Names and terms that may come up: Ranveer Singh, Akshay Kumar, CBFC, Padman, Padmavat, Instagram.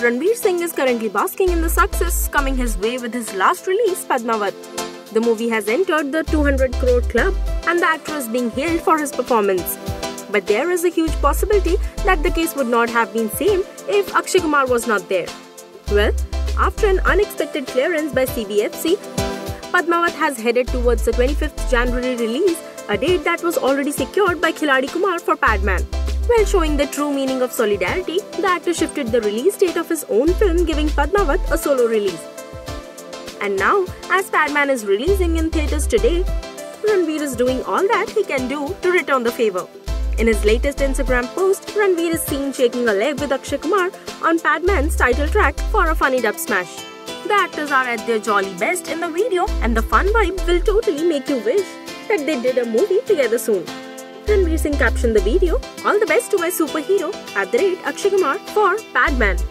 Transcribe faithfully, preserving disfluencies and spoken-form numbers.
Ranveer Singh is currently basking in the success coming his way with his last release, Padmavat. The movie has entered the two hundred crore club and the actor is being hailed for his performance. But there is a huge possibility that the case would not have been same if Akshay Kumar was not there. Well, after an unexpected clearance by C B F C, Padmavat has headed towards the twenty-fifth of January release, a date that was already secured by Khiladi Kumar for Padman. While showing the true meaning of solidarity, the actor shifted the release date of his own film, giving Padmavat a solo release. And now, as Padman is releasing in theatres today, Ranveer is doing all that he can do to return the favour. In his latest Instagram post, Ranveer is seen shaking a leg with Akshay Kumar on Padman's title track for a funny dub smash. The actors are at their jolly best in the video, and the fun vibe will totally make you wish that they did a movie together soon. Ranveer Singh captioned the video, "All the best to my superhero at the rate Akshay Kumar for Padman."